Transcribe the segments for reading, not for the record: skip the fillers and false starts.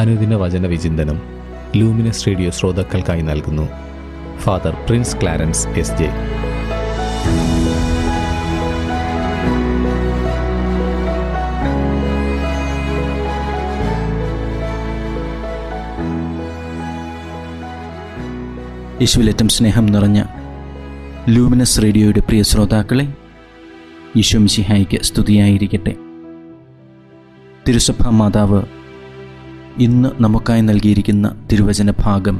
അനുദിന വചന വിചിന്തനം ലൂമിനസ് റേഡിയോ ശ്രോതാക്കൾക്കായി നൽകുന്നു father Prince Clarence S J. യേശുവിലേറ്റം സ്നേഹം നിറഞ്ഞ ലൂമിനസ് റേഡിയോയുടെ പ്രിയ ശ്രോതാക്കളെ, യേശു മിശിഹായ്ക്ക് സ്തുതിയായിരിക്കട്ടെ. തിരുസഭാ മാതാവ് ഇന്ന് നമുക്കായി നൽകിയിരിക്കുന്ന തിരുവചന ഭാഗം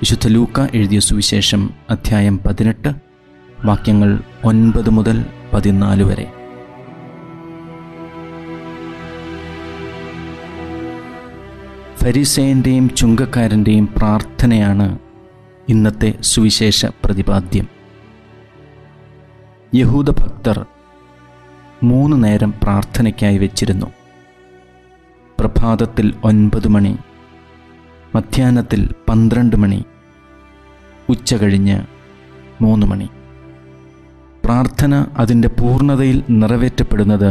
വിശുദ്ധ ലൂക്ക എഴുതിയ സുവിശേഷം അധ്യായം 18, വാക്യങ്ങൾ 9 മുതൽ 14 വരെ. ഫരിസേൻ്റെയും ചുങ്കക്കാരൻ്റെയും പ്രാർത്ഥനയാണ് ഇന്നത്തെ സുവിശേഷ പ്രതിപാദ്യം. യഹൂദ ഭക്തർ 3 നേരം പ്രാർത്ഥനയ്ക്കായി വെച്ചിരുന്നു. പ്രഭാതത്തിൽ 9 മണി, മധ്യാഹ്നത്തിൽ 12 മണി, ഉച്ചകഴിഞ്ഞ് 3 മണി. പ്രാർത്ഥന അതിൻ്റെ പൂർണ്ണതയിൽ നിറവേറ്റപ്പെടുന്നത്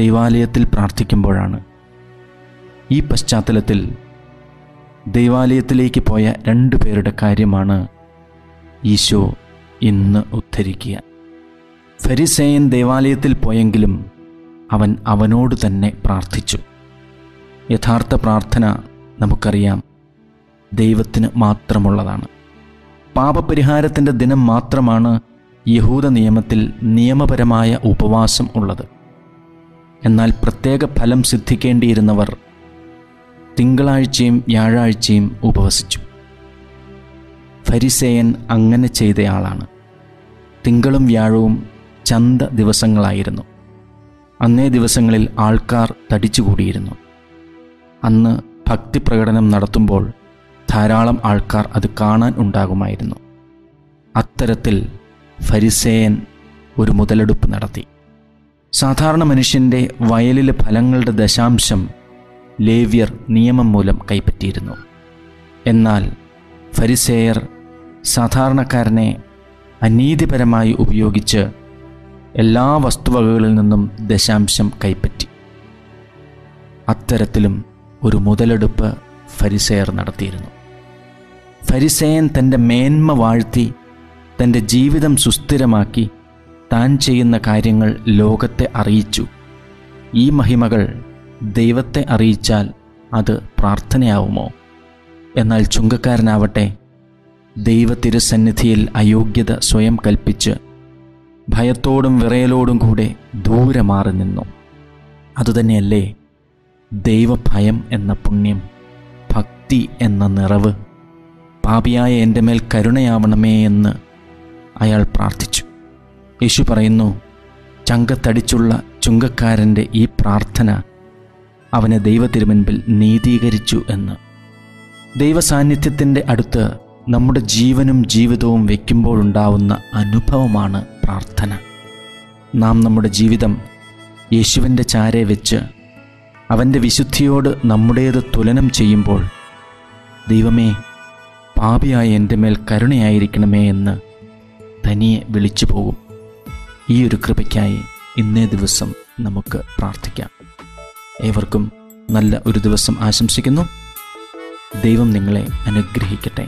ദൈവാലയത്തിൽ പ്രാർത്ഥിക്കുമ്പോഴാണ്. ഈ പശ്ചാത്തലത്തിൽ ദൈവാലയത്തിലേക്ക് പോയ 2 പേരുടെ കാര്യമാണ് ഈശോ ഇന്ന് ഉദ്ധരിക്കുക. ഫരിസേയൻ ദൈവാലയത്തിൽ പോയെങ്കിലും അവനോട് തന്നെ പ്രാർത്ഥിച്ചു. യഥാർത്ഥ പ്രാർത്ഥന നമുക്കറിയാം ദൈവത്തിന് മാത്രമുള്ളതാണ്. പാപപരിഹാരത്തിൻ്റെ ദിനം മാത്രമാണ് യഹൂദ നിയമത്തിൽ നിയമപരമായ ഉപവാസം ഉള്ളത്. എന്നാൽ പ്രത്യേക ഫലം സിദ്ധിക്കേണ്ടിയിരുന്നവർ തിങ്കളാഴ്ചയും വ്യാഴാഴ്ചയും ഉപവസിച്ചു. ഫരിസേയൻ അങ്ങനെ ചെയ്തയാളാണ്. തിങ്കളും വ്യാഴവും ചന്ത ദിവസങ്ങളായിരുന്നു. അന്നേ ദിവസങ്ങളിൽ ആൾക്കാർ തടിച്ചുകൂടിയിരുന്നു. അന്ന് ഭക്തി പ്രകടനം നടത്തുമ്പോൾ ധാരാളം ആൾക്കാർ അത് കാണാൻ ഉണ്ടാകുമായിരുന്നു. അത്തരത്തിൽ ഫരിസേയൻ ഒരു മുതലെടുപ്പ് നടത്തി. സാധാരണ മനുഷ്യൻ്റെ വയലിലെ ഫലങ്ങളുടെ 0.5% ലേവ്യർ നിയമം മൂലം കൈപ്പറ്റിയിരുന്നു. എന്നാൽ ഫരിസേയർ സാധാരണക്കാരനെ അനീതിപരമായി ഉപയോഗിച്ച് എല്ലാ വസ്തുവകകളിൽ നിന്നും 0.5% കൈപ്പറ്റി. അത്തരത്തിലും ഒരു മുതലെടുപ്പ് ഫരിസേയർ നടത്തിയിരുന്നു. ഫരിസേയൻ തൻ്റെ മേന്മ വാഴ്ത്തി തൻ്റെ ജീവിതം സുസ്ഥിരമാക്കി താൻ ചെയ്യുന്ന കാര്യങ്ങൾ ലോകത്തെ അറിയിച്ചു. ഈ മഹിമകൾ ദൈവത്തെ അറിയിച്ചാൽ അത് പ്രാർത്ഥനയാവുമോ? എന്നാൽ ചുങ്കക്കാരനാവട്ടെ ദൈവ തിരുസന്നിധിയിൽ അയോഗ്യത സ്വയം കൽപ്പിച്ച് ഭയത്തോടും വിറയലോടും കൂടെ ദൂരെ മാറി നിന്നു. അതുതന്നെയല്ലേ ദൈവഭയം എന്ന പുണ്യം, ഭക്തി എന്ന നിറവ്? പാപിയായ എൻ്റെ മേൽ കരുണയാവണമേ എന്ന് അയാൾ പ്രാർത്ഥിച്ചു. യേശു പറയുന്നു, ചങ്കത്തടിച്ചുള്ള ചുങ്കക്കാരൻ്റെ ഈ പ്രാർത്ഥന അവനെ ദൈവത്തിരുമുൻപിൽ നീതീകരിച്ചു എന്ന്. ദൈവസാന്നിധ്യത്തിൻ്റെ അടുത്ത് നമ്മുടെ ജീവനും ജീവിതവും വയ്ക്കുമ്പോഴുണ്ടാവുന്ന അനുഭവമാണ് പ്രാർത്ഥന. നാം നമ്മുടെ ജീവിതം യേശുവിൻ്റെ ചാരെ വെച്ച് അവൻ്റെ വിശുദ്ധിയോട് നമ്മുടേത് തുലനം ചെയ്യുമ്പോൾ, ദൈവമേ പാപിയായ എൻ്റെ മേൽ കരുണയായിരിക്കണമേ എന്ന് തനിയെ വിളിച്ചു പോകും. ഈ ഒരു കൃപയ്ക്കായി ഇന്നേ ദിവസം നമുക്ക് പ്രാർത്ഥിക്കാം. ഏവർക്കും നല്ല ഒരു ദിവസം ആശംസിക്കുന്നു. ദൈവം നിങ്ങളെ അനുഗ്രഹിക്കട്ടെ.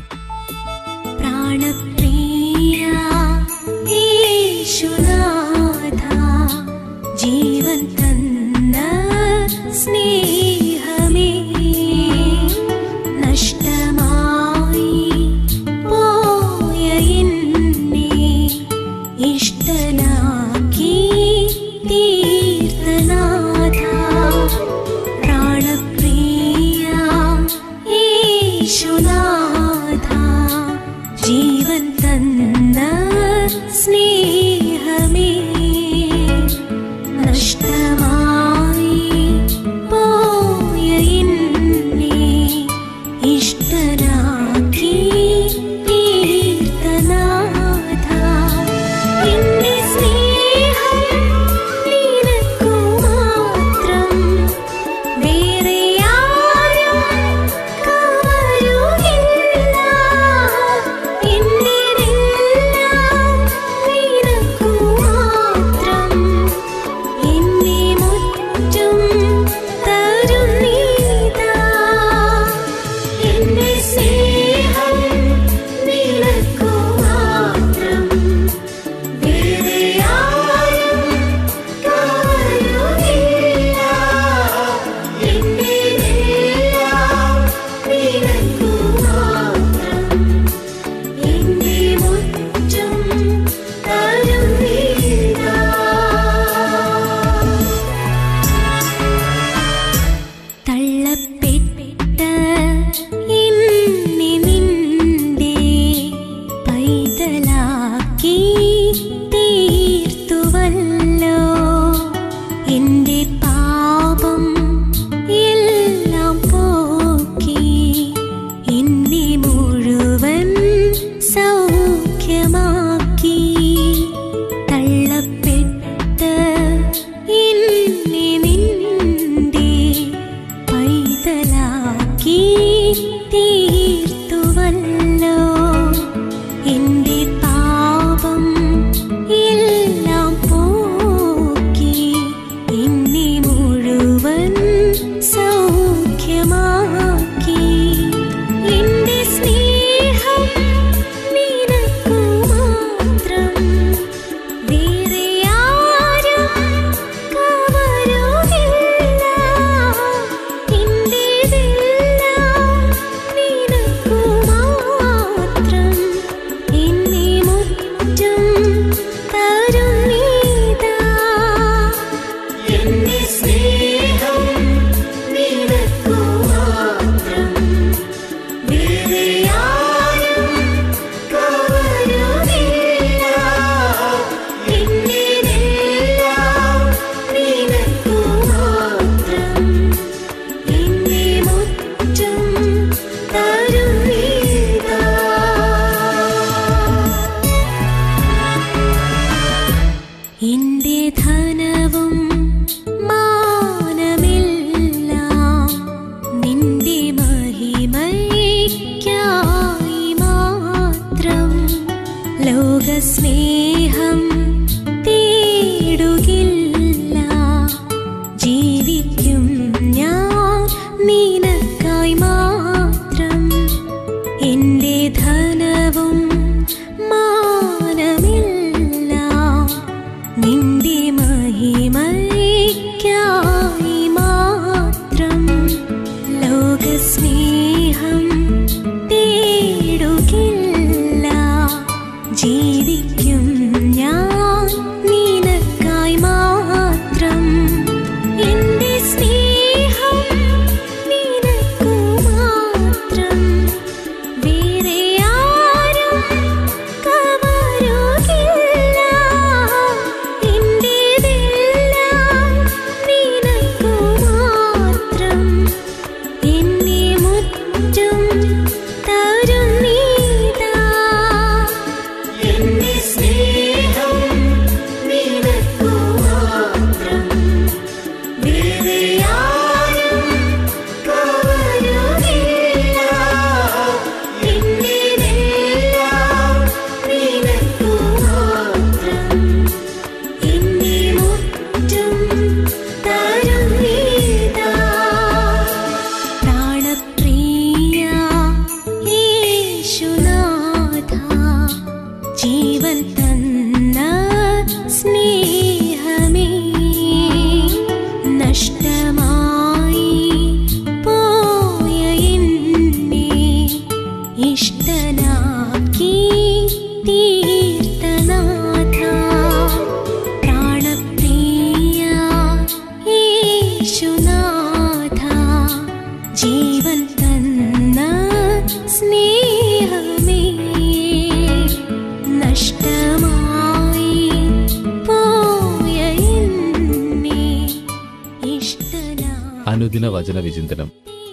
അനുദിന വചന വിചിന്തനം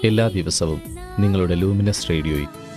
എല്ലാ ദിവസവും നിങ്ങളുടെ ലൂമിനസ് റേഡിയോയിൽ.